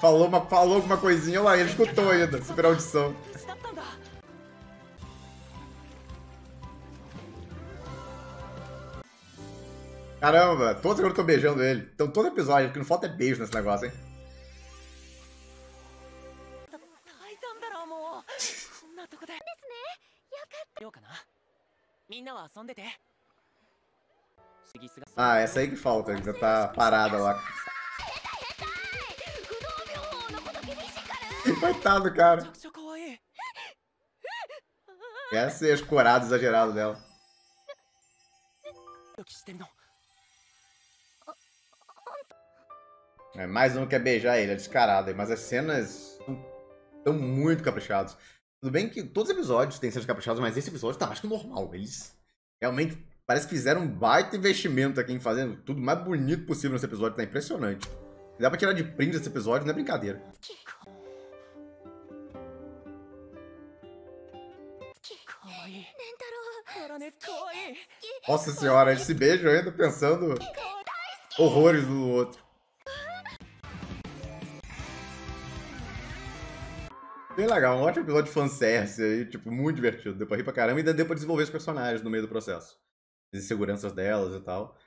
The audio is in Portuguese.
Falou alguma coisinha lá, ele escutou ainda, super audição. Caramba, todos agora estão beijando ele. Então todo episódio, porque não falta é beijo nesse negócio, hein? Ah, essa aí que falta, que já tá parada lá. Coitado, cara. Essa é escorada, exagerado dela. É, mais um quer beijar ele, é descarado. Mas as cenas estão muito caprichadas. Tudo bem que todos os episódios têm cenas caprichadas, mas esse episódio tá mais que normal. Eles realmente parece que fizeram um baita investimento aqui em fazendo tudo mais bonito possível nesse episódio. Tá impressionante. Dá pra tirar de print esse episódio, não é brincadeira. Nossa senhora, eles se beijam ainda pensando horrores do outro. Bem legal, um ótimo episódio de fanservice aí, tipo, muito divertido. Deu pra rir pra caramba e ainda deu pra desenvolver os personagens no meio do processo. As inseguranças delas e tal.